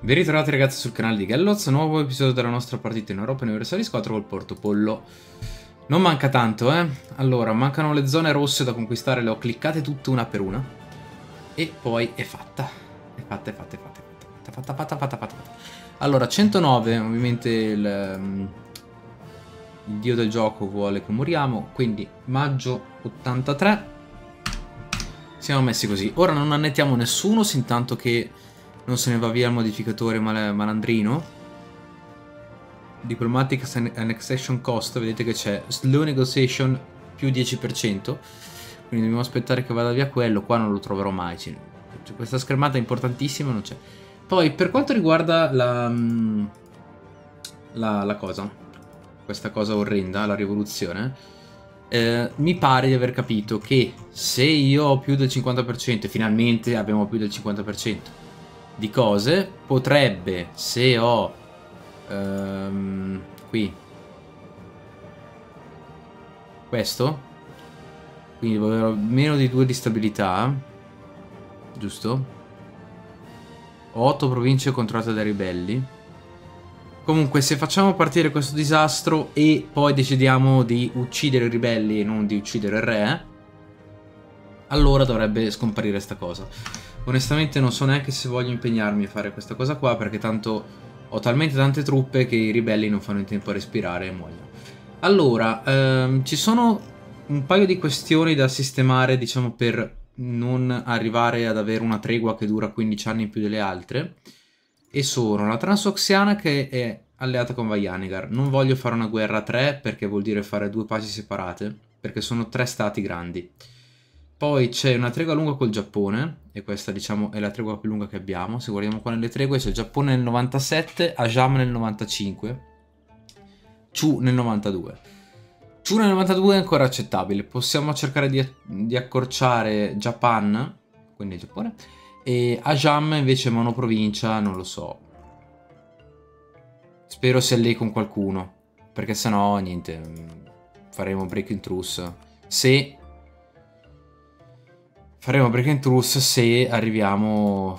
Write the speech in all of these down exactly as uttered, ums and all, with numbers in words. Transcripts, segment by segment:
Ben ritrovati ragazzi sul canale di Ghelloz, nuovo episodio della nostra partita in Europa Universalis quattro col portopollo. Non manca tanto, eh. Allora, mancano le zone rosse da conquistare, le ho cliccate tutte una per una. E poi è fatta. È fatta, è fatta, è fatta, è fatta, fatta, fatta, fatta, fatta, fatta. Allora, centonove, ovviamente il, um, il dio del gioco vuole che moriamo, quindi maggio ottantatré. Siamo messi così. Ora non annettiamo nessuno, sin tanto che non se ne va via il modificatore mal malandrino. Diplomatic Annexation Cost, vedete che c'è Slow Negotiation più dieci per cento. Quindi dobbiamo aspettare che vada via quello, qua non lo troverò mai. C'è questa schermata importantissima, non c'è. Poi per quanto riguarda la, la, la cosa, questa cosa orrenda, la rivoluzione, eh, mi pare di aver capito che se io ho più del cinquanta per cento, finalmente abbiamo più del cinquanta per cento di cose, potrebbe, se ho ehm, qui questo, quindi avrò meno di due di stabilità, giusto? Ho otto province controllate dai ribelli. Comunque, se facciamo partire questo disastro e poi decidiamo di uccidere i ribelli e non di uccidere il re, allora dovrebbe scomparire sta cosa. Onestamente non so neanche se voglio impegnarmi a fare questa cosa qua, perché tanto ho talmente tante truppe che i ribelli non fanno in tempo a respirare e muoiono. Allora, ehm, ci sono un paio di questioni da sistemare, diciamo, per non arrivare ad avere una tregua che dura quindici anni in più delle altre. E sono la Transoxiana, che è alleata con Vayanegar. Non voglio fare una guerra a tre, perché vuol dire fare due paci separate, perché sono tre stati grandi. Poi c'è una tregua lunga col Giappone, e questa, diciamo, è la tregua più lunga che abbiamo. Se guardiamo qua nelle tregue, c'è Giappone nel novantasette, Ajam nel novantacinque, Chu nel novantadue. Chu nel novantadue è ancora accettabile. Possiamo cercare di, di accorciare Japan, quindi Giappone, e Ajam invece monoprovincia, non lo so. Spero sia lei con qualcuno, perché sennò niente, faremo break in truce. Se... Faremo break in truce se arriviamo...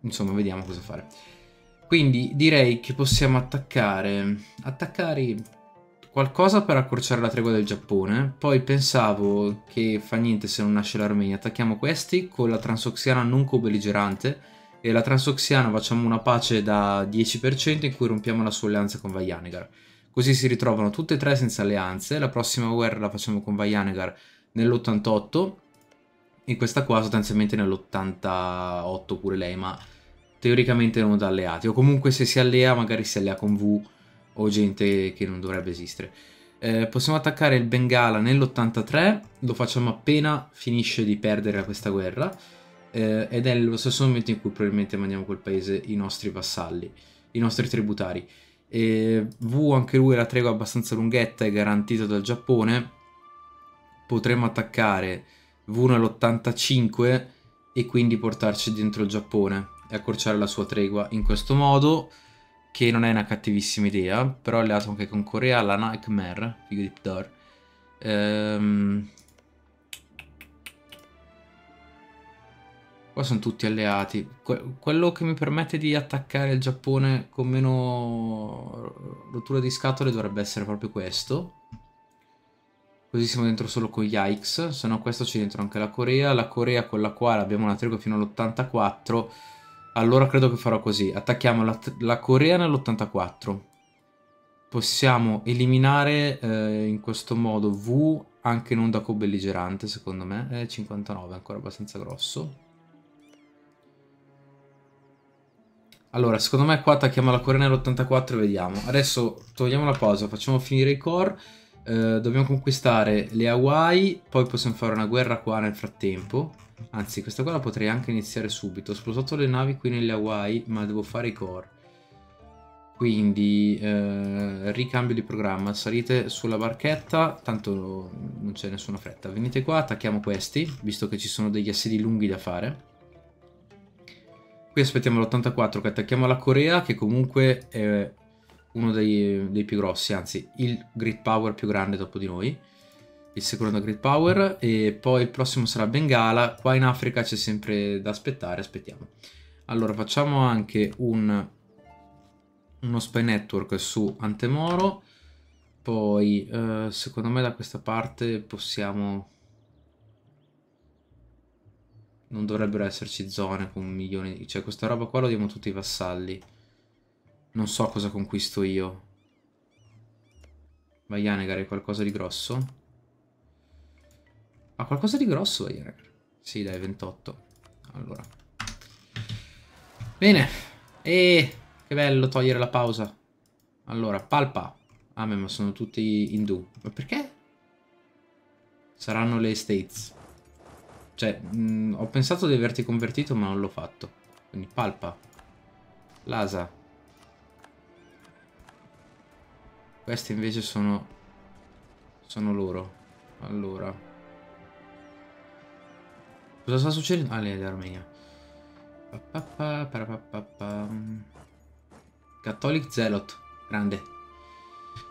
Insomma, vediamo cosa fare. Quindi direi che possiamo attaccare... Attaccare qualcosa per accorciare la tregua del Giappone. Poi pensavo che fa niente se non nasce l'Armenia. Attacchiamo questi con la Transoxiana non co-belligerante. E la Transoxiana facciamo una pace da dieci per cento in cui rompiamo la sua alleanza con Vayanegar. Così si ritrovano tutte e tre senza alleanze. La prossima guerra la facciamo con Vayanegar nell'ottantotto e questa qua sostanzialmente nell'ottantotto pure lei, ma teoricamente non da alleati, o comunque se si allea magari si allea con V o gente che non dovrebbe esistere. Eh, possiamo attaccare il Bengala nell'ottantatré, lo facciamo appena finisce di perdere questa guerra, eh, ed è lo stesso momento in cui probabilmente mandiamo quel paese i nostri vassalli, i nostri tributari. E V, anche lui, la tregua abbastanza lunghetta, è garantita dal Giappone. Potremmo attaccare V nell'ottantacinque e quindi portarci dentro il Giappone e accorciare la sua tregua in questo modo, che non è una cattivissima idea. Però è alleato anche con Corea, la Nightmare, Figgy Dread. Ehm... Qua sono tutti alleati. Que quello che mi permette di attaccare il Giappone con meno rottura di scatole dovrebbe essere proprio questo. Così siamo dentro solo con Yikes, se no questo c'è dentro anche la Corea, la Corea con la quale abbiamo una tregua fino all'ottantaquattro, allora credo che farò così, attacchiamo la, la Corea nell'ottantaquattro, possiamo eliminare eh, in questo modo V, anche non da co-belligerante secondo me, è cinquantanove, ancora abbastanza grosso. Allora, secondo me qua attacchiamo la Corea nell'ottantaquattro e vediamo. Adesso togliamo la pausa, facciamo finire i core. Uh, dobbiamo conquistare le Hawaii, poi possiamo fare una guerra qua nel frattempo. Anzi, questa qua la potrei anche iniziare subito. Ho spostato le navi qui nelle Hawaii, ma devo fare i core. Quindi, uh, ricambio di programma. Salite sulla barchetta, tanto non c'è nessuna fretta. Venite qua, attacchiamo questi, visto che ci sono degli assedi lunghi da fare. Qui aspettiamo l'ottantaquattro che attacchiamo la Corea, che comunque è uno dei, dei più grossi, anzi il grid power più grande dopo di noi. il secondo Great Power, e poi il prossimo sarà Bengala. Qua in Africa c'è sempre da aspettare, aspettiamo. Allora facciamo anche un, uno spy network su Antemoro. Poi eh, secondo me da questa parte possiamo... Non dovrebbero esserci zone con milioni, cioè questa roba qua lo diamo tutti i vassalli. Non so cosa conquisto io. Vayanegar è qualcosa di grosso? Ha qualcosa di grosso Vayanegar? Sì dai, ventotto. Allora. Bene. E che bello togliere la pausa. Allora, palpa. Ah me, ma sono tutti indù. Ma perché? Saranno le states. Cioè, mh, ho pensato di averti convertito, ma non l'ho fatto. Quindi palpa. Lasa. Questi invece sono... sono loro. Allora. Cosa sta succedendo? Ah, lei è d'Armenia. Catholic Zealot. Grande.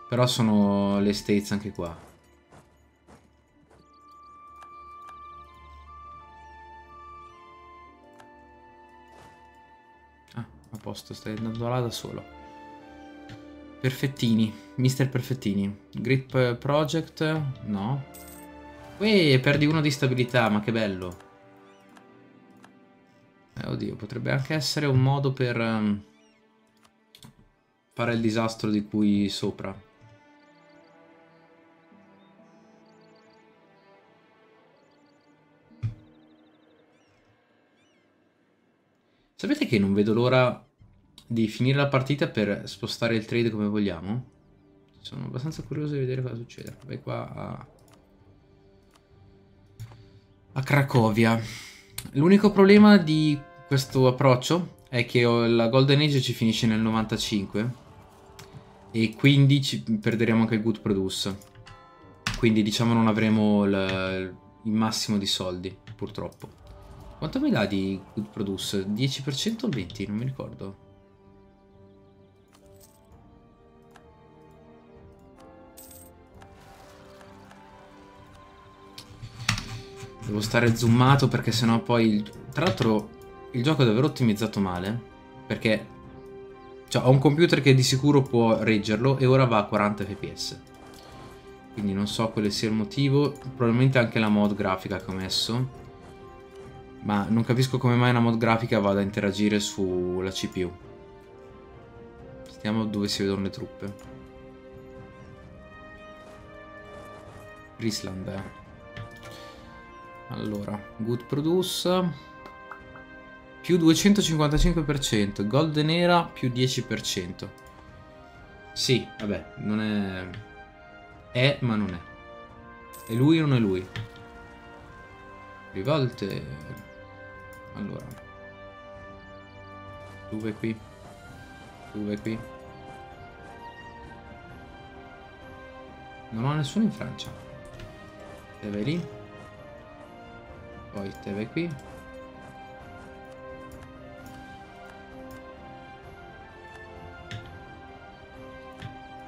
Però sono le States anche qua. Ah, a posto. Stai andando là da solo. Perfettini, mister Perfettini. Grip Project, no. Uè, perdi uno di stabilità, ma che bello. Eh, oddio, potrebbe anche essere un modo per um, fare il disastro di cui sopra. Sapete che non vedo l'ora di finire la partita per spostare il trade come vogliamo? Sono abbastanza curioso di vedere cosa succede. Vai qua a, a Cracovia. L'unico problema di questo approccio è che la Golden Age ci finisce nel novantacinque e quindi ci perderemo anche il Good Produce. Quindi diciamo non avremo il, il massimo di soldi, purtroppo. Quanto mi dà di Good Produce? dieci per cento o venti per cento? Non mi ricordo. Devo stare zoomato perché sennò poi... Tra l'altro il gioco è davvero ottimizzato male. Perché cioè, ho un computer che di sicuro può reggerlo e ora va a quaranta fps. Quindi non so quale sia il motivo. Probabilmente anche la mod grafica che ho messo. Ma non capisco come mai una mod grafica vada a interagire sulla C P U. Stiamo dove si vedono le truppe. Grisland, eh. Allora, Good Produce, più duecentocinquantacinque per cento, Gold Nera più dieci per cento. Sì, vabbè, non è... È, ma non è. È lui o non è lui? Rivolte... Allora... Tu vai qui. Tu vai qui. Non ho nessuno in Francia. E vai lì. Poi te vai qui.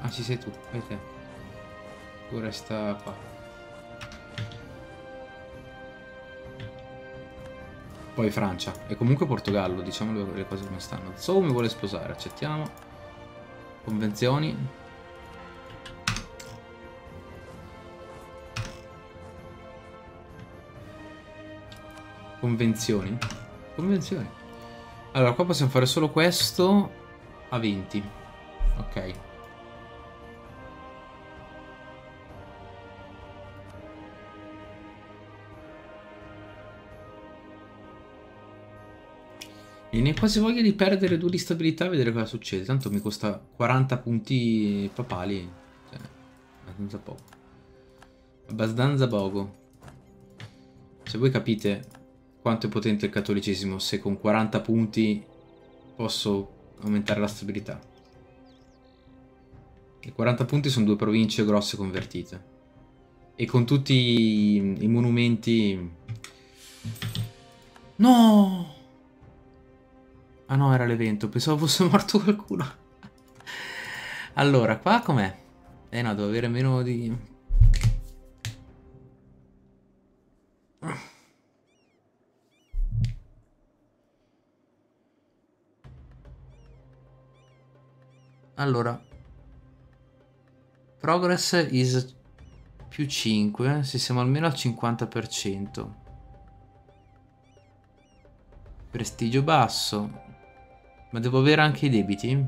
Ah, ci sei tu, vai te. Tu resta qua. Poi Francia. E comunque Portogallo, diciamo le cose come stanno. Zou mi vuole sposare, accettiamo. Convenzioni. Convenzioni? Convenzioni. Allora qua possiamo fare solo questo a venti. Ok. Mi ne è quasi voglia di perdere due di stabilità e vedere cosa succede. Tanto mi costa quaranta punti papali. Cioè, abbastanza poco. Abbastanza poco. Se voi capite... Quanto è potente il cattolicesimo se con quaranta punti posso aumentare la stabilità. E quaranta punti sono due province grosse convertite. E con tutti i, i monumenti... No! Ah no, era l'evento, pensavo fosse morto qualcuno. Allora, qua com'è? Eh no, devo avere meno di... Allora, progress is più cinque, se siamo almeno al cinquanta per cento. Prestigio basso, ma devo avere anche i debiti?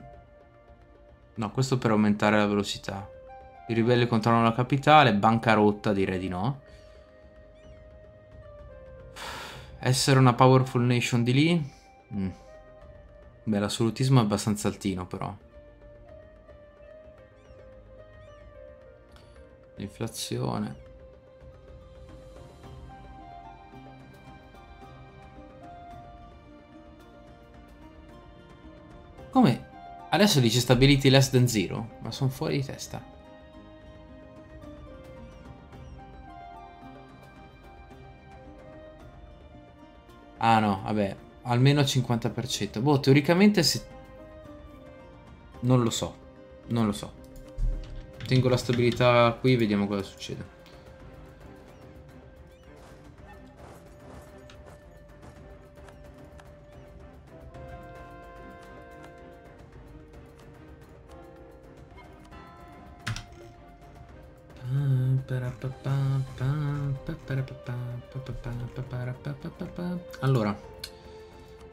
No, questo per aumentare la velocità. I ribelli controllano la capitale, bancarotta direi di no. Essere una powerful nation di lì? Mm. Beh, l'assolutismo è abbastanza altino però. Inflazione. Come? Adesso dice stability less than zero, ma sono fuori di testa. Ah no, vabbè, almeno cinquanta per cento. Boh, teoricamente se... Non lo so, non lo so. Tengo la stabilità qui, vediamo cosa succede. Allora,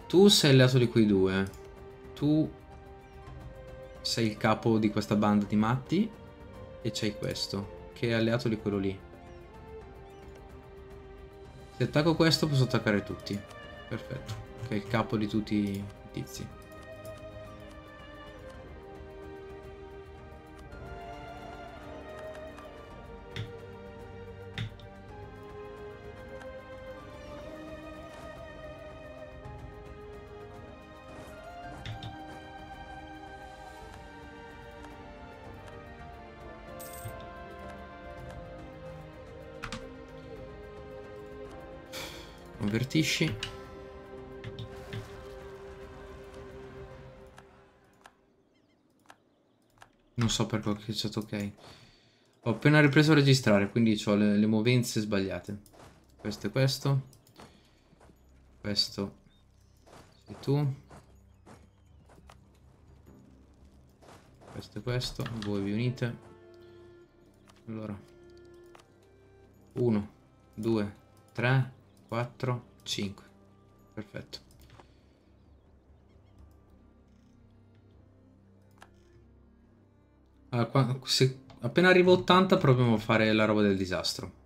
tu sei alleato di quei due, tu sei il capo di questa banda di matti. E c'hai questo, che è alleato di quello lì. Se attacco questo posso attaccare tutti. Perfetto, che è il capo di tutti i tizi. Convertisci. Non so per qualche certo, ok. Ho appena ripreso a registrare, quindi ho le, le movenze sbagliate. Questo e questo. Questo sei tu. Questo e questo. Voi vi unite. Allora uno, due, tre, quattro, cinque. Perfetto. Allora, qua, se appena arrivo ottanta proviamo a fare la roba del disastro.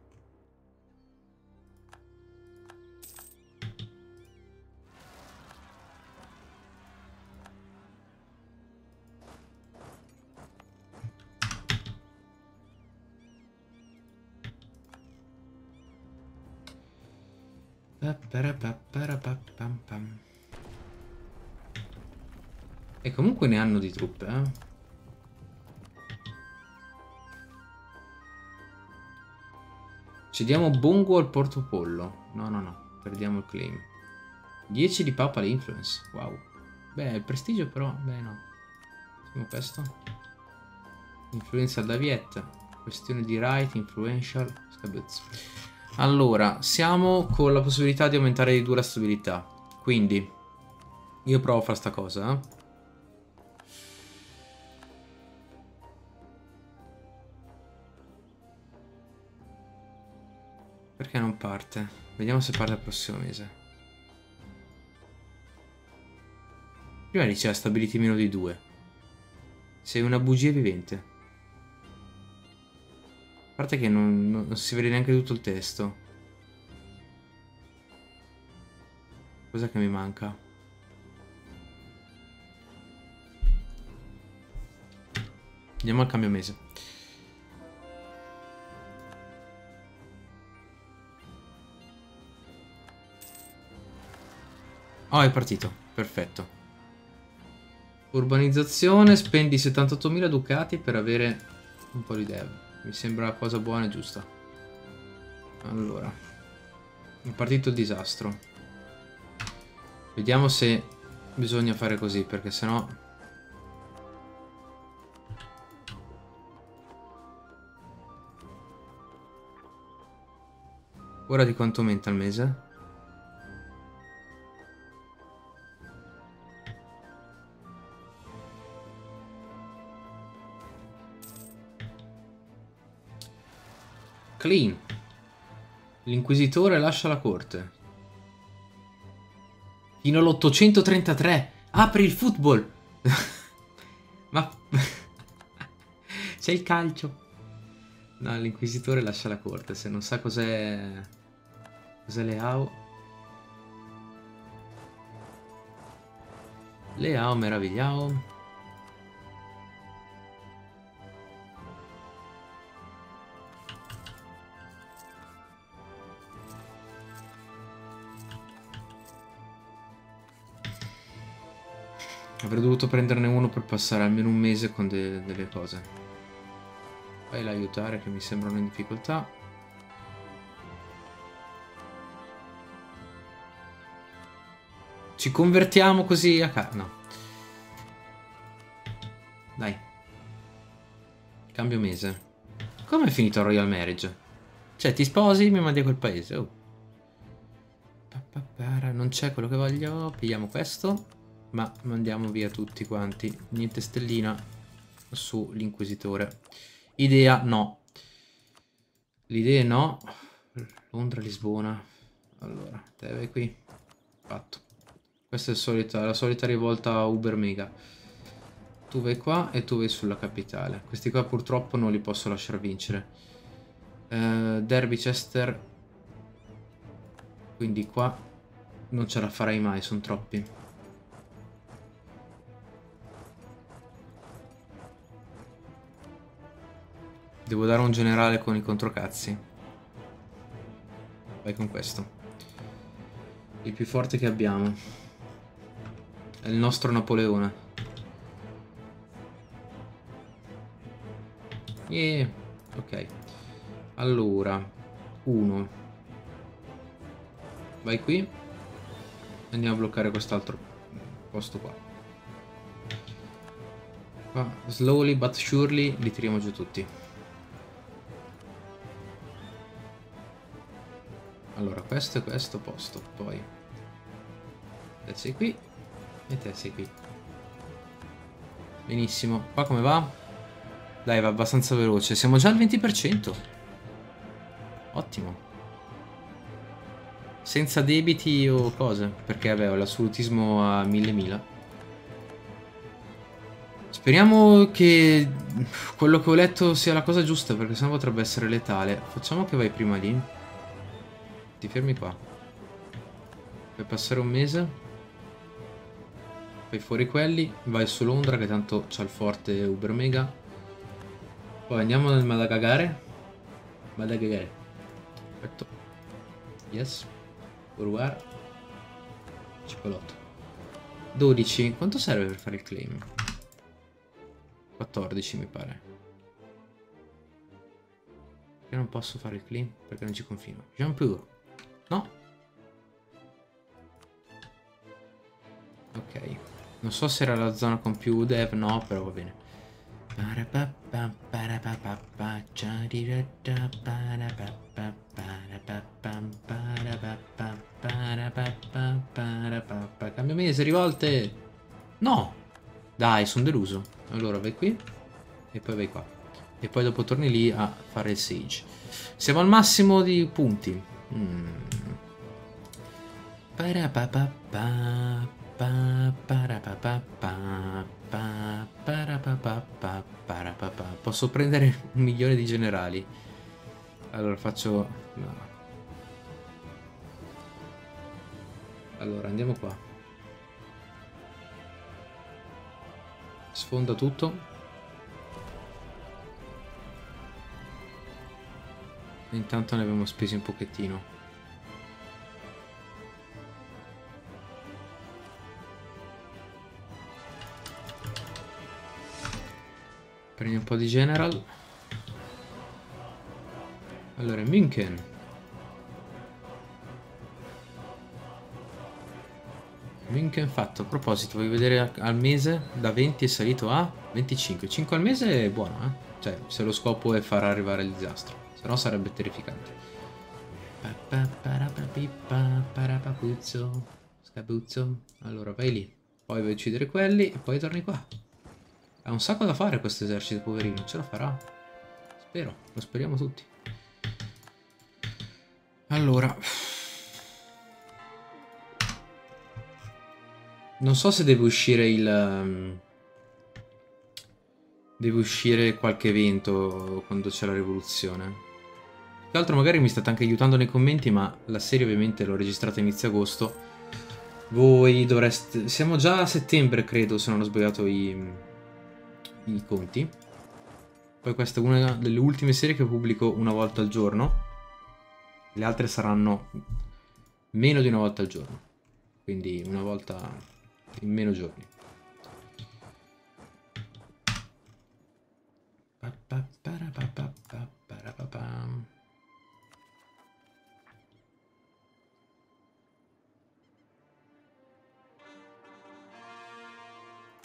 E comunque ne hanno di truppe, eh? Cediamo Bongo al portopollo. No, no, no, perdiamo il claim. dieci di papal influence. Wow. Beh, il prestigio però, beh no. Facciamo questo. Influenza da Viet. Questione di right, influential. Scabezzo. Allora, siamo con la possibilità di aumentare di due la stabilità. Quindi, io provo a fare sta cosa. Perché non parte? Vediamo se parte il prossimo mese. Prima diceva stability meno di due. Sei una bugia vivente. A parte che non, non si vede neanche tutto il testo. Cosa che mi manca? Andiamo al cambio mese. Oh, è partito. Perfetto. Urbanizzazione. Spendi settantottomila ducati per avere un po' di dev. Mi sembra una cosa buona e giusta. Allora, è partito il disastro. Vediamo se bisogna fare così, perché sennò... Ora di quanto aumenta al mese? Clean. L'inquisitore lascia la corte. Fino all'ottocentotrentatré. Apri il football. Ma... c'è il calcio. No, l'inquisitore lascia la corte. Se non sa cos'è... Cos'è Leao? Leao, meravigliao. Avrei dovuto prenderne uno per passare almeno un mese con de- delle cose. Vai l'aiutare che mi sembrano in difficoltà. Ci convertiamo così a ca... no. Dai. Cambio mese. Come è finito il Royal Marriage? Cioè ti sposi e mi mandi a quel paese. Oh. Non c'è quello che voglio. Pigliamo questo. Ma mandiamo via tutti quanti. Niente stellina sull'inquisitore. Idea no. L'idea no. Londra, Lisbona. Allora, te vai qui. Fatto. Questa è solita, la solita rivolta Uber Mega. Tu vai qua e tu vai sulla capitale. Questi qua purtroppo non li posso lasciar vincere. Eh, Derby Chester. Quindi qua non ce la farai mai, sono troppi. Devo dare un generale con i controcazzi. Vai con questo. Il più forte che abbiamo. È il nostro Napoleone. Yeah. Ok. Allora. Uno. Vai qui. Andiamo a bloccare quest'altro posto qua. Qua. Slowly but surely li tiriamo giù tutti. Allora, questo e questo posto, poi te sei qui e te sei qui. Benissimo, qua come va? Dai, va abbastanza veloce, siamo già al venti per cento. Ottimo. Senza debiti o cose, perché avevo l'assolutismo a mille mila. Speriamo che quello che ho letto sia la cosa giusta, perché sennò potrebbe essere letale. Facciamo che vai prima lì. Ti fermi qua. Per passare un mese. Fai fuori quelli. Vai su Londra che tanto c'ha il forte Uber Mega. Poi andiamo nel Madagagare. Madagagare. Perfetto. Yes. Uruguay. Cicolotto. dodici. Quanto serve per fare il claim? quattordici mi pare. Perché non posso fare il claim? Perché non ci confino. Jean Pure. No. Ok. Non so se era la zona con più dev. No, però va bene. Cambio mese, rivolte. No. Dai, sono deluso. Allora vai qui. E poi vai qua. E poi dopo torni lì a fare il siege. Siamo al massimo di punti. Mm. Posso prendere un milione di generali. Allora faccio... no. Allora andiamo qua. Sfonda tutto. Intanto ne abbiamo spesi un pochettino. Prendi un po' di general. Allora, München. München fatto. A proposito, voglio vedere al mese. Da venti è salito a venticinque. cinque al mese è buono, eh? Cioè, se lo scopo è far arrivare il disastro. Però sarebbe terrificante. Parapapuzzo. Scabuzzo. Allora vai lì. Poi vai a uccidere quelli e poi torni qua. Ha un sacco da fare questo esercito, poverino. Ce la farà. Spero. Lo speriamo tutti. Allora. Non so se deve uscire il... Deve uscire qualche evento quando c'è la rivoluzione. Tra l'altro magari mi state anche aiutando nei commenti, ma la serie ovviamente l'ho registrata inizio agosto. Voi dovreste... Siamo già a settembre, credo, se non ho sbagliato i, i conti. Poi questa è una delle ultime serie che pubblico una volta al giorno. Le altre saranno meno di una volta al giorno. Quindi una volta in meno giorni. Pa, pa, para, pa, pa, pa, para, pa, pa.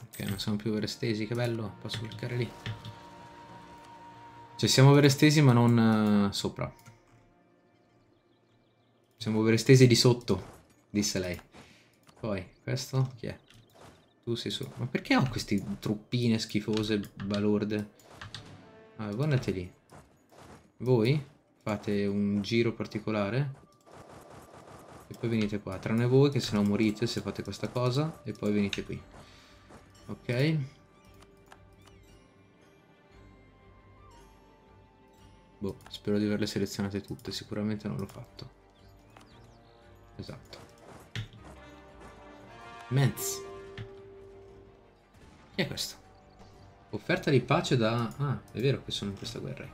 Ok, non siamo più overstesi, che bello, posso cliccare lì. Cioè siamo overstesi ma non uh, sopra. Siamo overstesi di sotto, disse lei. Poi, questo chi è? Tu sei su. Ma perché ho queste truppine schifose, balorde? Ah, voi andate lì. Voi fate un giro particolare. E poi venite qua, tranne voi che se no morite se fate questa cosa. E poi venite qui. Ok. Boh, spero di averle selezionate tutte. Sicuramente non l'ho fatto. Esatto. Mens. Chi è questo? Offerta di pace da... Ah, è vero che sono in questa guerra.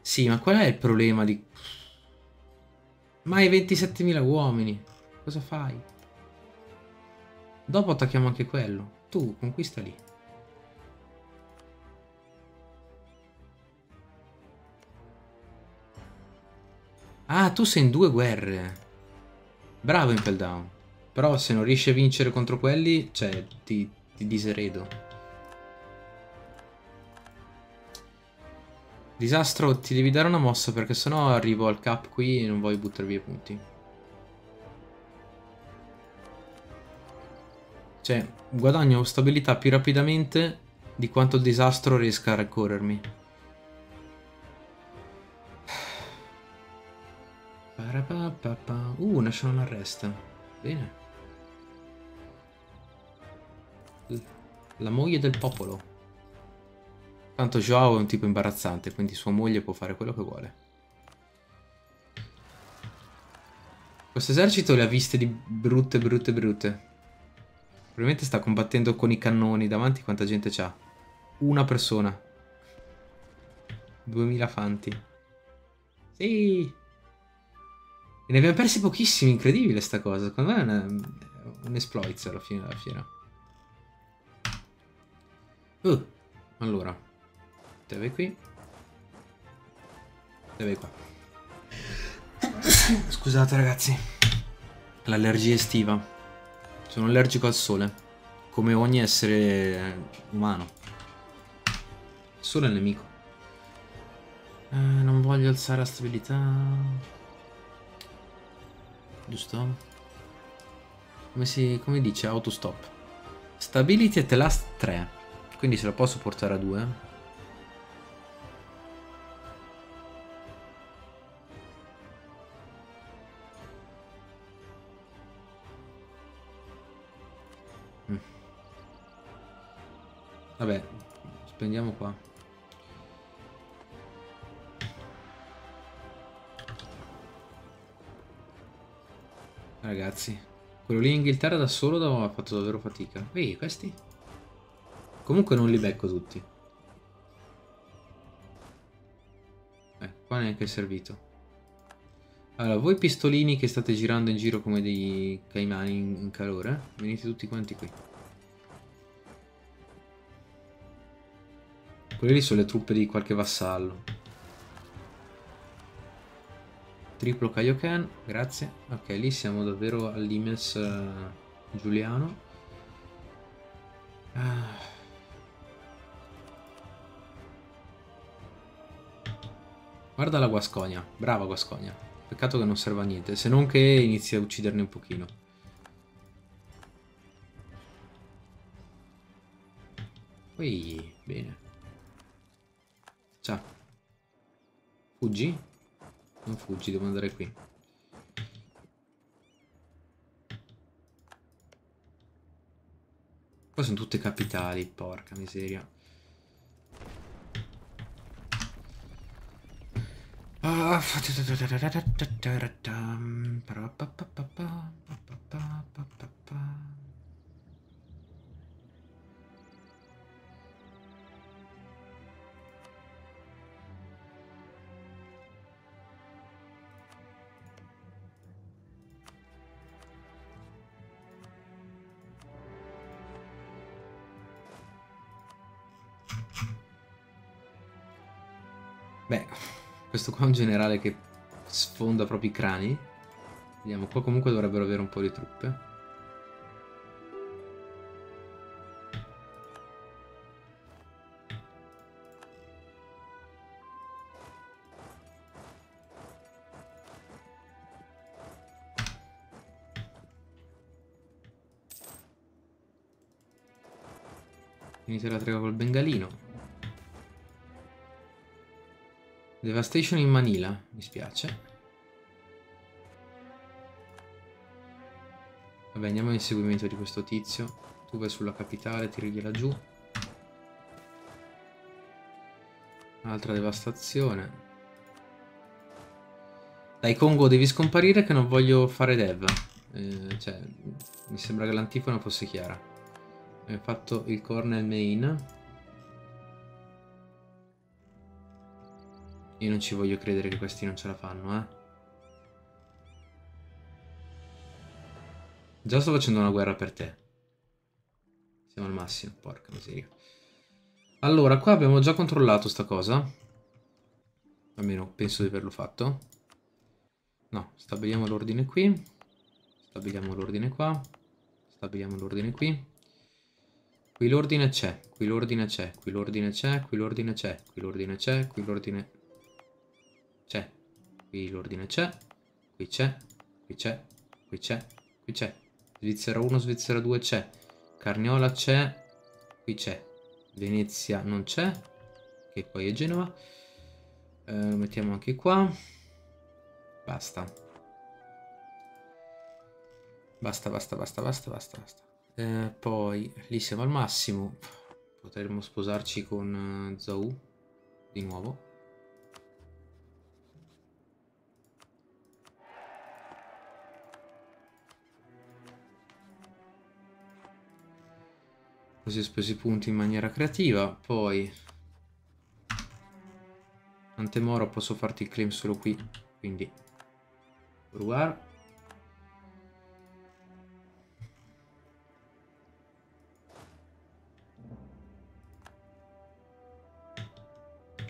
Sì, ma qual è il problema di... Ma hai ventisettemila uomini. Cosa fai? Dopo attacchiamo anche quello. Tu, conquista lì. Ah, tu sei in due guerre. Bravo Impel Down. Però se non riesci a vincere contro quelli, cioè, ti, ti diseredo. Disastro, ti devi dare una mossa perché sennò arrivo al cap qui e non voglio buttare via punti. Cioè, guadagno stabilità più rapidamente di quanto il disastro riesca a rincorrermi. Uh, National Arrest. Bene. La moglie del popolo. Tanto Zou è un tipo imbarazzante, quindi sua moglie può fare quello che vuole. Questo esercito le ha viste di brutte, brutte, brutte. Probabilmente sta combattendo con i cannoni davanti. Quanta gente c'ha? Una persona. duemila fanti. Sì. E ne abbiamo persi pochissimi. Incredibile sta cosa. Secondo me è una, un exploit alla fine della fiera. Uh, allora. Te vai qui. Te vai qua. Scusate ragazzi. L'allergia estiva. Sono allergico al sole, come ogni essere umano. Il sole è il nemico. Eh, non voglio alzare la stabilità. Giusto? Come si... come dice? Autostop. Stability at last tre. Quindi se la posso portare a due. Vabbè, spendiamo qua. Ragazzi, quello lì in Inghilterra da solo ha fatto davvero fatica. Ehi, questi? Comunque non li becco tutti. Eh, qua neanche è servito. Allora, voi pistolini che state girando in giro come dei caimani in calore, eh? Venite tutti quanti qui. Quelle lì sono le truppe di qualche vassallo. Triplo Kaioken, grazie. Ok, lì siamo davvero all'Imes uh, Giuliano. Ah. Guarda la Guascogna. Brava Guascogna. Peccato che non serva a niente, se non che inizi a ucciderne un pochino. Ui, bene. Ciao. Fuggi? Non fuggi, devo andare qui. Qua sono tutte capitali, porca miseria. Ah, beh, questo qua è un generale che sfonda proprio i crani. Vediamo, qua comunque dovrebbero avere un po' di truppe. Inizia la trega col bengalino. Devastation in Manila, mi spiace. Vabbè, andiamo all'inseguimento di questo tizio. Tu vai sulla capitale, tirigliela giù. Altra devastazione. Dai Congo, devi scomparire che non voglio fare dev. Eh, cioè, mi sembra che l'antifona fosse chiara. Abbiamo fatto il corner main. Io non ci voglio credere che questi non ce la fanno, eh. Già sto facendo una guerra per te. Siamo al massimo, porca miseria. Allora, qua abbiamo già controllato sta cosa. Almeno penso di averlo fatto. No, stabiliamo l'ordine qui. Stabiliamo l'ordine qua. Stabiliamo l'ordine qui. Qui l'ordine c'è, qui l'ordine c'è, qui l'ordine c'è, qui l'ordine c'è, qui l'ordine c'è, qui l'ordine... c'è, qui l'ordine c'è, qui c'è, qui c'è, qui c'è, qui c'è, Svizzera uno, Svizzera due c'è, Carniola c'è, qui c'è, Venezia non c'è, che poi è Genova, eh, lo mettiamo anche qua, basta, basta, basta, basta, basta, basta, basta. Eh, poi lì siamo al massimo, potremmo sposarci con uh, Zou di nuovo. Così ho speso i punti in maniera creativa. Poi Antemoro, posso farti il claim solo qui, quindi Ruar.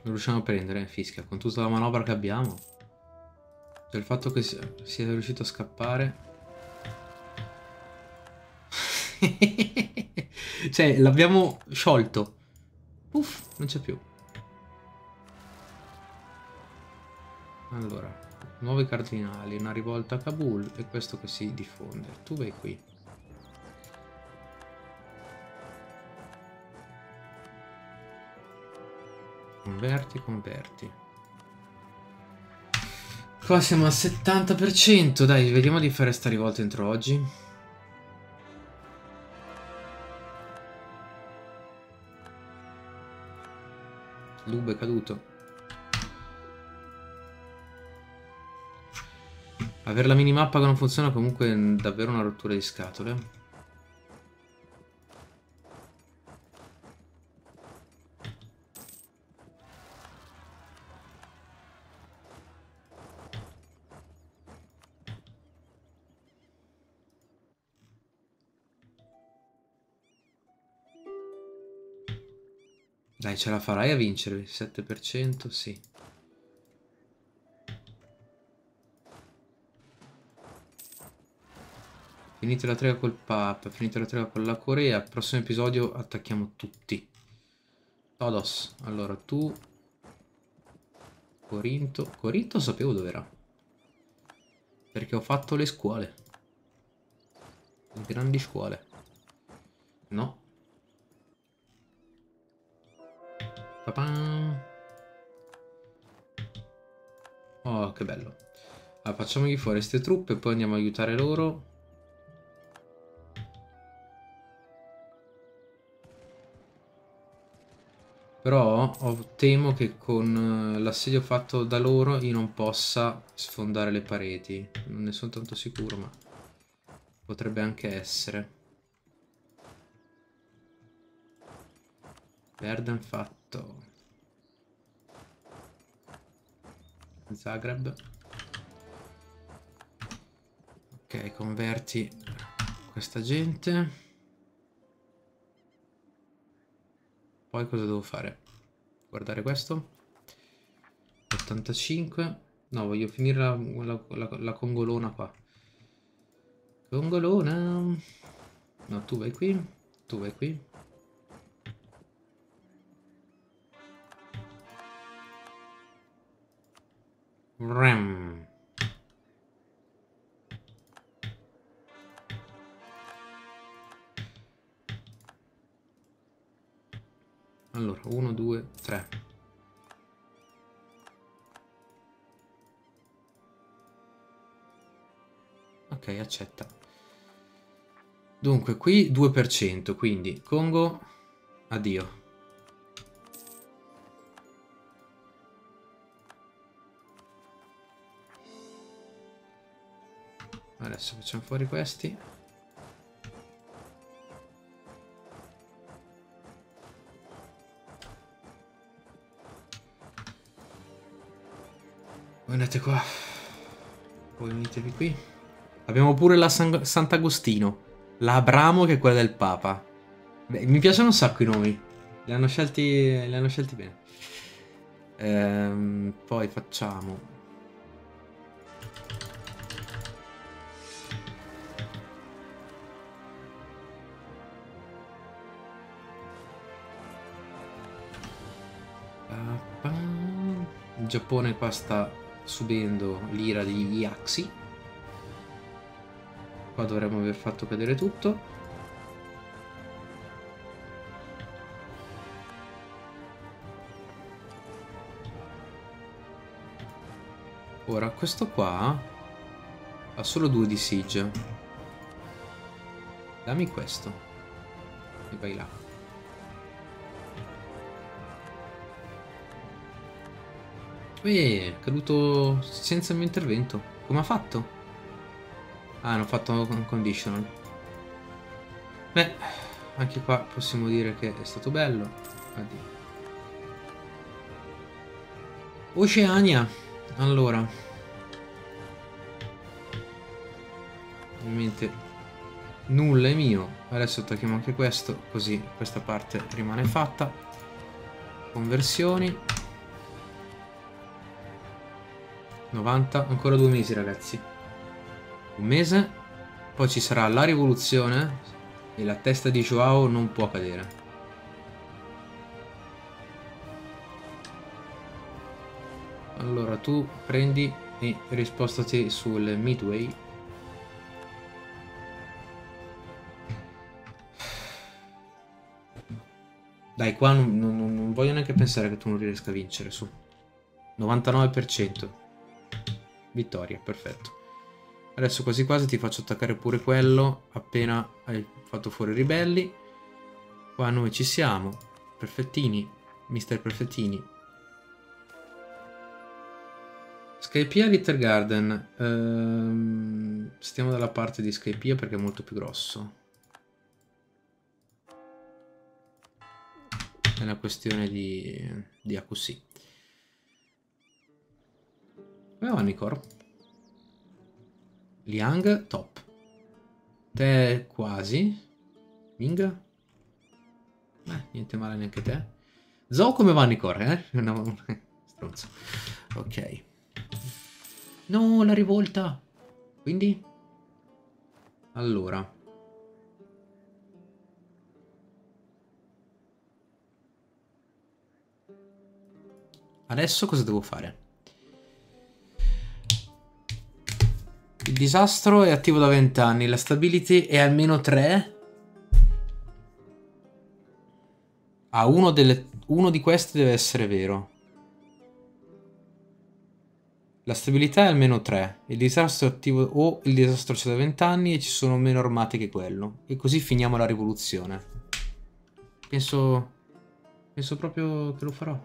Non riusciamo a prendere, eh, fischia, con tutta la manovra che abbiamo. Cioè il fatto che sia, sia riuscito a scappare. Cioè, l'abbiamo sciolto. Uff, non c'è più. Allora, nuovi cardinali, una rivolta a Kabul e questo che si diffonde. Tu vai qui. Converti, converti. Qua siamo al settanta per cento. Dai, vediamo di fare sta rivolta entro oggi. Luba è caduto. Avere la minimappa che non funziona comunque è davvero una rottura di scatole. Dai, ce la farai a vincere, il sette per cento, sì. Finito la trega col Papa, finito la trega con la Corea, prossimo episodio attacchiamo tutti. Todos, allora tu... Corinto. Corinto sapevo dov'era, perché ho fatto le scuole. Le grandi scuole. No. Pa-pam. Oh, che bello. Allora, facciamogli fuori queste truppe e poi andiamo a aiutare loro. Però oh, temo che con l'assedio fatto da loro io non possa sfondare le pareti. Non ne sono tanto sicuro, ma potrebbe anche essere. Verdun fatto. Zagreb. Ok, converti questa gente. Poi cosa devo fare? Guardare questo. ottantacinque. No, voglio finire la, la, la, la congolona qua. Congolona. No, tu vai qui. Tu vai qui. Ram. Allora, uno, due, tre. Ok, accetta. Dunque, qui due per cento, quindi Congo, addio. Adesso facciamo fuori questi. Andate qua. Poi unitevi qui. Abbiamo pure la San Sant'Agostino. La Abramo, che è quella del Papa. Beh, mi piacciono un sacco i nomi. Li hanno scelti, li hanno scelti bene. Ehm, poi facciamo. Il Giappone qua sta subendo l'ira degli Yikes. Qua dovremmo aver fatto cadere tutto. Ora questo qua ha solo due di siege. Dammi questo e vai là. Eeeh, è caduto senza il mio intervento. Come ha fatto? Ah, hanno fatto un conditional. Beh, anche qua possiamo dire che è stato bello. Addio. Oceania. Allora, ovviamente nulla è mio. Adesso tocchiamo anche questo, così questa parte rimane fatta. Conversioni. novanta, ancora due mesi ragazzi. Un mese. Poi ci sarà la rivoluzione. E la testa di Joao non può cadere. Allora tu prendi e rispostati sul Midway. Dai, qua non, non, non voglio neanche pensare che tu non riesca a vincere. Su, novantanove per cento. Vittoria, perfetto. Adesso quasi quasi ti faccio attaccare pure quello appena hai fatto fuori i ribelli. Qua noi ci siamo. Perfettini, mister Perfettini. Skypiea, Little Garden. Ehm, stiamo dalla parte di Skypiea perché è molto più grosso. È una questione di, di A Q C. Come va Nicor? Liang, top. Te quasi. Ming? Beh, niente male neanche te. Zou come va Nicor, eh? No, stronzo. Ok. No, la rivolta. Quindi? Allora. Adesso cosa devo fare? Il disastro è attivo da venti anni, la stability è almeno tre. Ah, uno, delle, uno di questi deve essere vero. La stabilità è almeno tre. Il disastro è attivo o il disastro c'è da venti anni e ci sono meno armate che quello. E così finiamo la rivoluzione. Penso... Penso proprio che lo farò.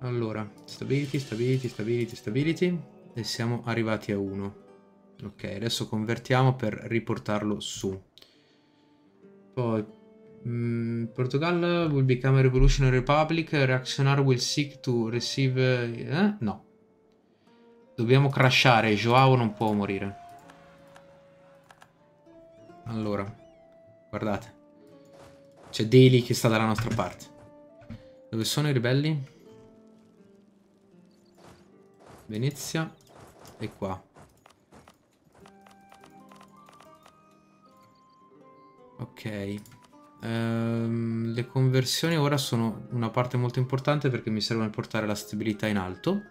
Allora, stability, stability, stability, stability. E siamo arrivati a uno. Ok, adesso convertiamo per riportarlo su. Poi mm, Portogallo will become a revolutionary republic. Reactionary will seek to receive... Eh? No. Dobbiamo crashare, Joao non può morire. Allora, guardate. C'è Delhi che sta dalla nostra parte. Dove sono i ribelli? Venezia e qua. Ok, um, le conversioni ora sono una parte molto importante perché mi servono per portare la stabilità in alto.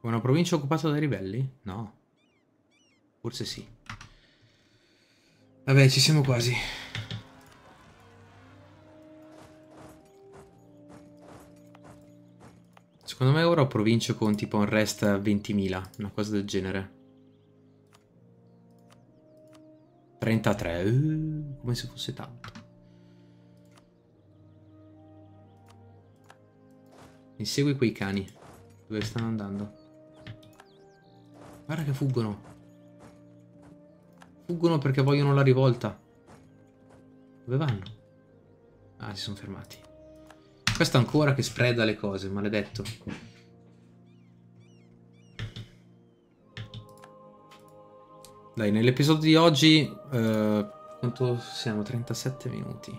Una provincia occupata dai ribelli? No, forse sì. Vabbè, ci siamo quasi. Secondo me ora ho province con tipo un rest a ventimila, una cosa del genere. trentatré, uh, come se fosse tanto. Insegui quei cani, dove stanno andando. Guarda che fuggono. Fuggono perché vogliono la rivolta. Dove vanno? Ah, si sono fermati. Questo ancora che spreda le cose, maledetto. Dai, nell'episodio di oggi... Eh, quanto siamo? trentasette minuti.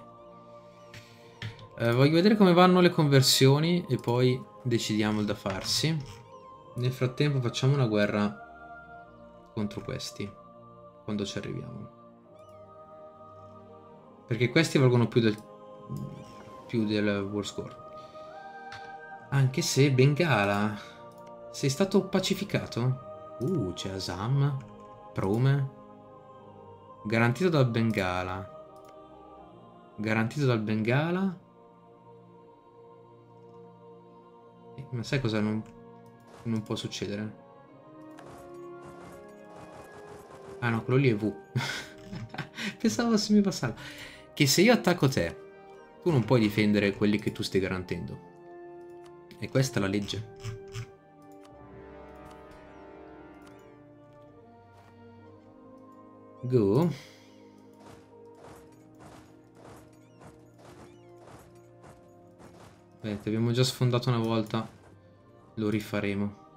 Eh, voglio vedere come vanno le conversioni e poi decidiamo il da farsi. Nel frattempo facciamo una guerra contro questi, quando ci arriviamo. Perché questi valgono più del... più del war score, anche se Bengala sei stato pacificato. Uh, c'è Ajam, Prome garantito dal Bengala, garantito dal Bengala. Eh, ma sai cosa non, non può succedere? Ah no, quello lì è V. Pensavo se mi passava che se io attacco te tu non puoi difendere quelli che tu stai garantendo. E questa è la legge. Go. Vedete, abbiamo già sfondato una volta. Lo rifaremo.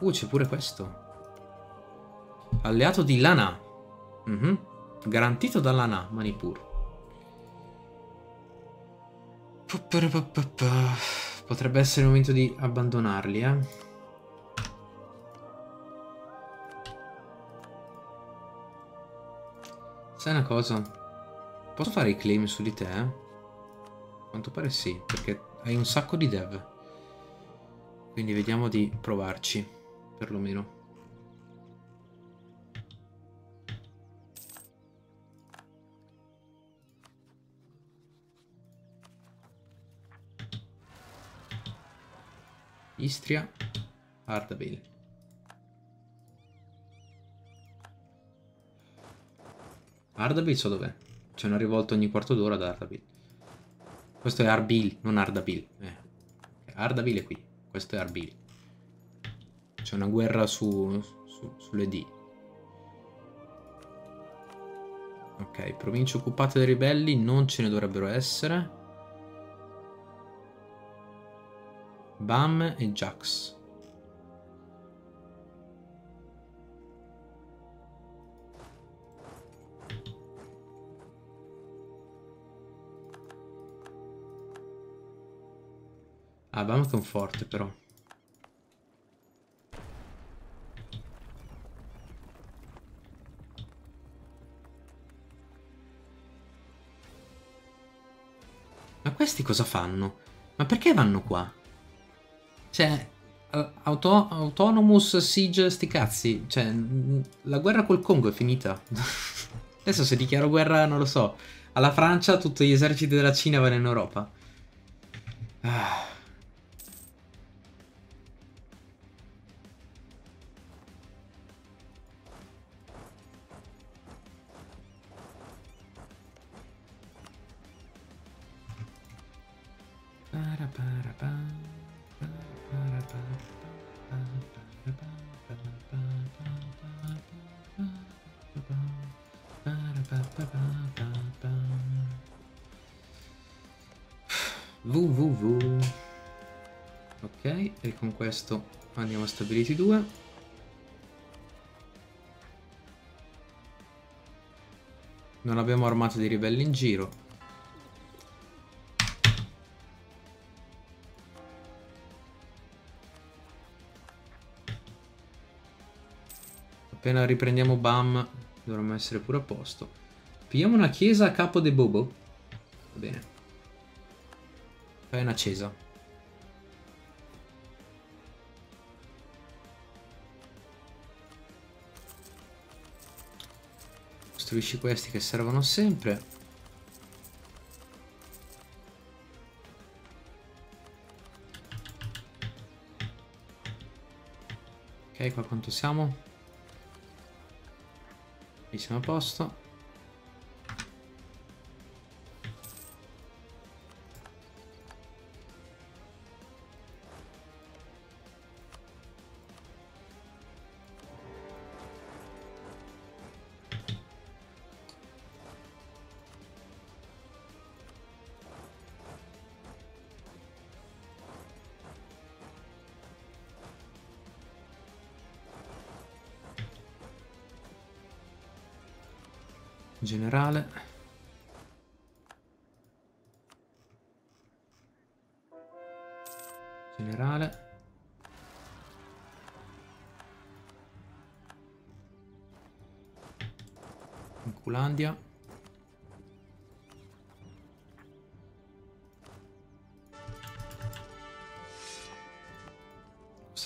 Uh, c'è pure questo. Alleato di Lana. Mhm. Garantito dalla Na, Manipur. Potrebbe essere il momento di abbandonarli, eh. Sai una cosa? Posso fare i claim su di te? A quanto pare sì, perché hai un sacco di dev. Quindi vediamo di provarci, perlomeno. Istria, Ardabil. Ardabil so dov'è. C'è una rivolta ogni quarto d'ora ad Ardabil. Questo è Arbil, non Ardabil. Eh. Ardabil è qui. Questo è Arbil. C'è una guerra su, su, sulle D. Ok, province occupate dai ribelli non ce ne dovrebbero essere. B A M e Jax. Ah, B A M è un forte però. Ma questi cosa fanno? Ma perché vanno qua? Cioè, auto, Autonomous Siege sti cazzi. Cioè, la guerra col Congo è finita. Adesso se dichiaro guerra, non lo so, alla Francia, tutti gli eserciti della Cina vanno in Europa. Ah. vu vu vu. Ok, e con questo andiamo a stabiliti due. Non abbiamo armato di ribelli in giro. Appena riprendiamo B A M dovremmo essere pure a posto. Pigliamo una chiesa a capo di Bobo. Va bene. Fai una chiesa. Costruisci questi che servono sempre. Ok, qua quanto siamo? Lì siamo a posto. Generale. Generale. In Culandia. Costa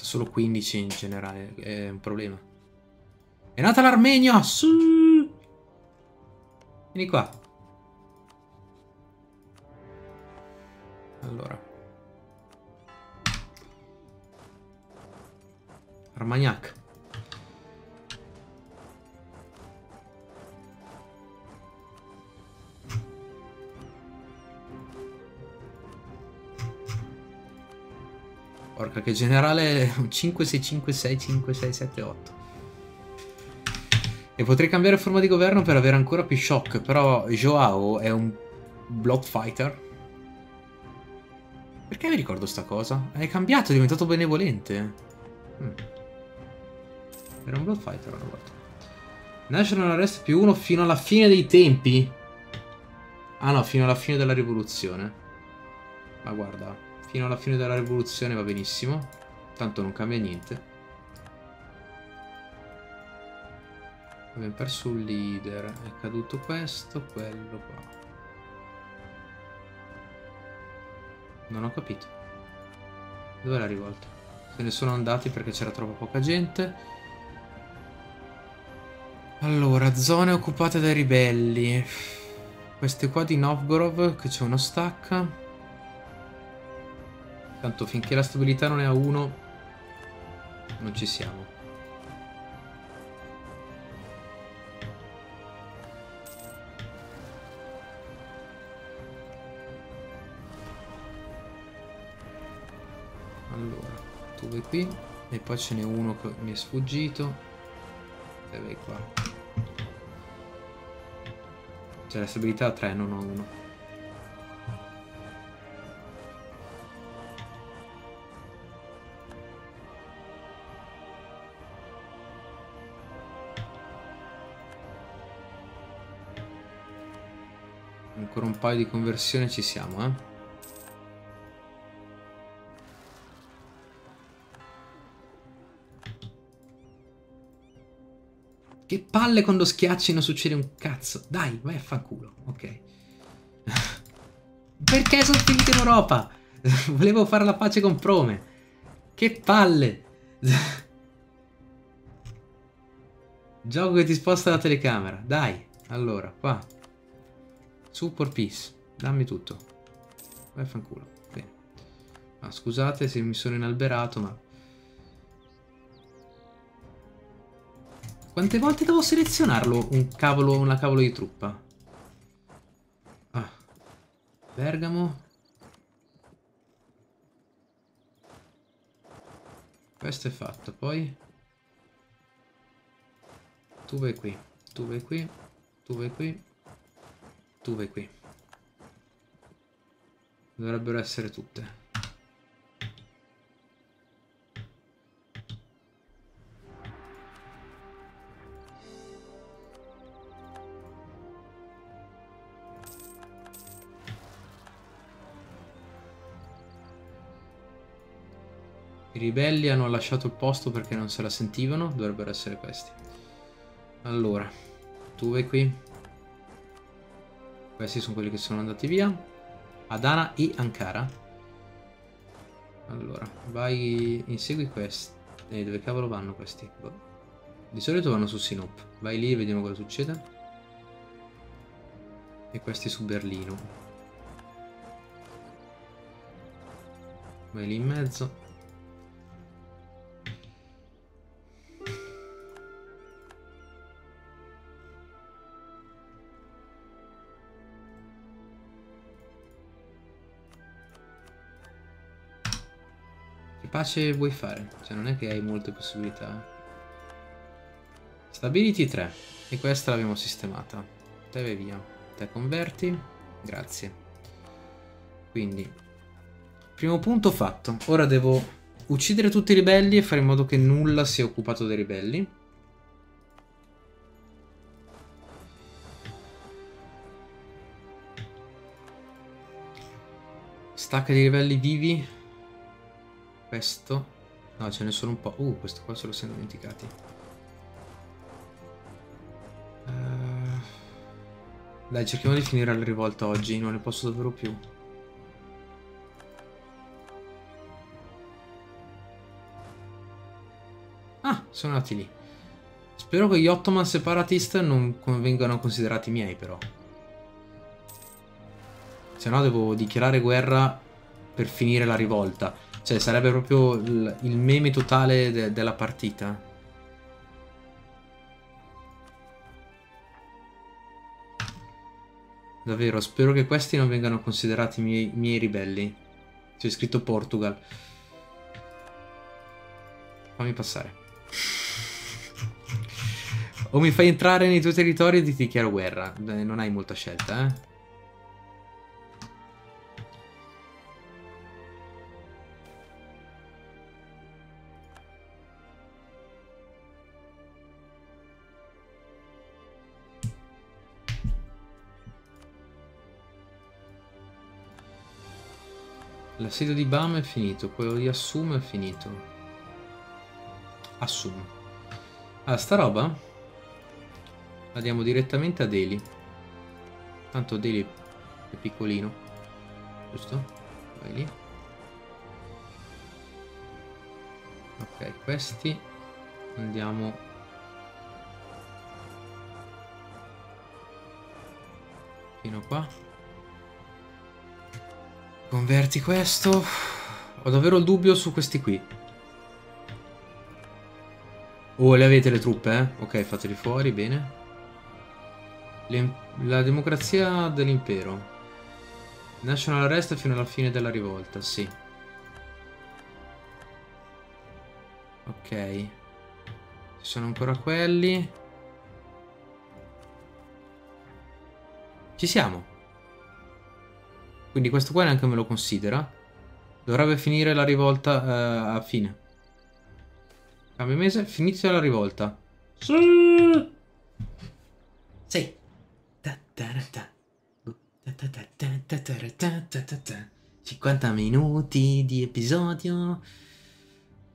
solo quindici in generale, è un problema. È nata l'Armenia! Sì! Vieni qua. Allora. Armagnac. Porca che generale è un cinque sei cinque sei cinque sei sette otto. E potrei cambiare forma di governo per avere ancora più shock, però Joao è un blood fighter. Perché mi ricordo sta cosa? È cambiato, è diventato benevolente. Mm. Era un blood fighter una volta. National Arrest più uno fino alla fine dei tempi. Ah no, fino alla fine della rivoluzione. Ma guarda, fino alla fine della rivoluzione va benissimo. Tanto non cambia niente. Abbiamo perso un leader, è caduto questo, quello qua. Non ho capito. Dov'è la rivolta? Se ne sono andati perché c'era troppo poca gente. Allora, zone occupate dai ribelli. Queste qua di Novgorod, che c'è uno stacca. Tanto finché la stabilità non è a uno, non ci siamo. Qui e poi ce n'è uno che mi è sfuggito e vai qua. C'è la stabilità a tre, non a uno. Ancora un paio di conversioni ci siamo, eh. Che palle quando schiacci non succede un cazzo. Dai, vai a fanculo. Ok. perché sono finito in Europa? Volevo fare la pace con Prome. Che palle. Gioco che ti sposta la telecamera. Dai. Allora, qua. Support Peace. Dammi tutto. Vai fanculo. Bene. Ah, scusate se mi sono inalberato, ma... Quante volte devo selezionarlo un cavolo, una cavolo di truppa? Ah. Bergamo. Questo è fatto, poi... Tu vai qui, tu vai qui, tu vai qui, tu vai qui. Dovrebbero essere tutte. I ribelli hanno lasciato il posto perché non se la sentivano, dovrebbero essere questi. Allora, tu vai qui. Questi sono quelli che sono andati via. Adana e Ankara. Allora, vai, insegui questi. E eh, dove cavolo vanno questi? Boh. Di solito vanno su Sinop. Vai lì e vediamo cosa succede. E questi su Berlino. Vai lì in mezzo. Pace vuoi fare? Cioè non è che hai molte possibilità. Stability tre. E questa l'abbiamo sistemata. Te vai via. Te converti. Grazie. Quindi primo punto fatto. Ora devo uccidere tutti i ribelli e fare in modo che nulla sia occupato dai ribelli. Stacca di ribelli vivi. Questo. No, ce ne sono un po'. Uh, questo qua se lo siamo dimenticati. Uh... Dai, cerchiamo di finire la rivolta oggi. Non ne posso davvero più. Ah, sono andati lì. Spero che gli Ottoman Separatist non vengano considerati miei, però. Se no devo dichiarare guerra per finire la rivolta. Cioè, sarebbe proprio il, il meme totale de, della partita. Davvero, spero che questi non vengano considerati miei, miei ribelli. C'è scritto Portugal. Fammi passare. O mi fai entrare nei tuoi territori e ti dichiaro guerra. Non hai molta scelta, eh. L'assedio di B A M è finito, quello di Axum è finito. Axum. Allora, sta roba la diamo direttamente a Delhi. Tanto Delhi è piccolino. Giusto? Vai lì. Ok, questi andiamo... fino qua. Converti questo. Ho davvero il dubbio su questi qui. Oh, le avete le truppe, eh? Ok, fateli fuori, bene. Le, la democrazia dell'impero. National Arrest fino alla fine della rivolta, sì. Ok. Ci sono ancora quelli. Ci siamo. Quindi questo qua neanche me lo considera. Dovrebbe finire la rivolta uh, a fine. Cambio mese, finisce la rivolta. Sì! Sì. cinquanta minuti di episodio.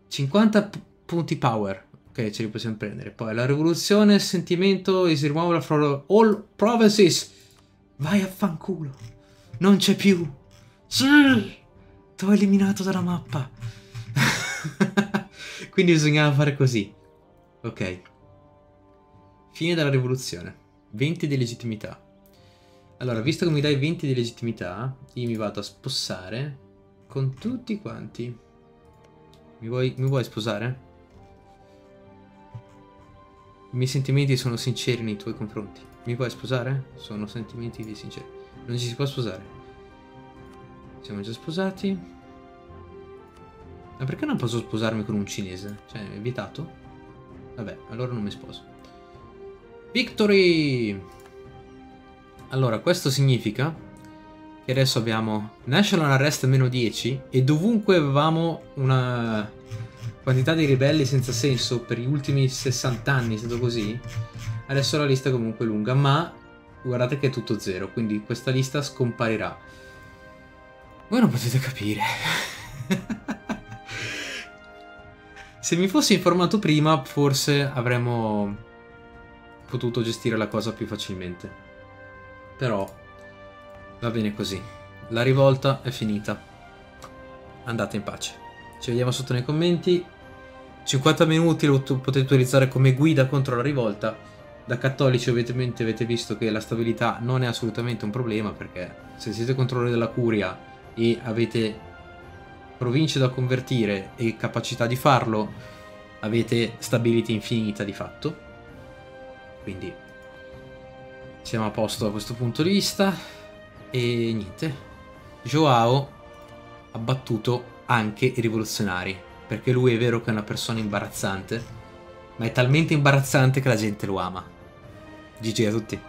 cinquanta punti power. Ok, ce li possiamo prendere. Poi la rivoluzione, il sentimento, is removed from all provinces. Vai a fanculo. Non c'è più. Sì! Ti ho eliminato dalla mappa. Quindi bisognava fare così. Ok. Fine della rivoluzione. venti di legittimità. Allora, visto che mi dai venti di legittimità, io mi vado a spossare con tutti quanti. Mi vuoi, mi vuoi sposare? I miei sentimenti sono sinceri nei tuoi confronti. Mi puoi sposare? Sono sentimenti di sinceri. Non ci si può sposare. Siamo già sposati. Ma perché non posso sposarmi con un cinese? Cioè, è vietato? Vabbè, allora non mi sposo. Victory! Allora, questo significa che adesso abbiamo National Arrest meno dieci e dovunque avevamo una quantità di ribelli senza senso per gli ultimi sessanta anni, è stato così. Adesso la lista è comunque lunga, ma guardate che è tutto zero, quindi questa lista scomparirà. Voi non potete capire. Se mi fossi informato prima, forse avremmo potuto gestire la cosa più facilmente. Però va bene così. La rivolta è finita. Andate in pace. Ci vediamo sotto nei commenti. cinquanta minuti lo potete utilizzare come guida contro la rivolta. Da cattolici ovviamente avete visto che la stabilità non è assolutamente un problema, perché se siete controllori della curia e avete province da convertire e capacità di farlo, avete stabilità infinita di fatto. Quindi siamo a posto da questo punto di vista. E niente, Joao ha battuto anche i rivoluzionari, perché lui è vero che è una persona imbarazzante, ma è talmente imbarazzante che la gente lo ama. G G a tutti.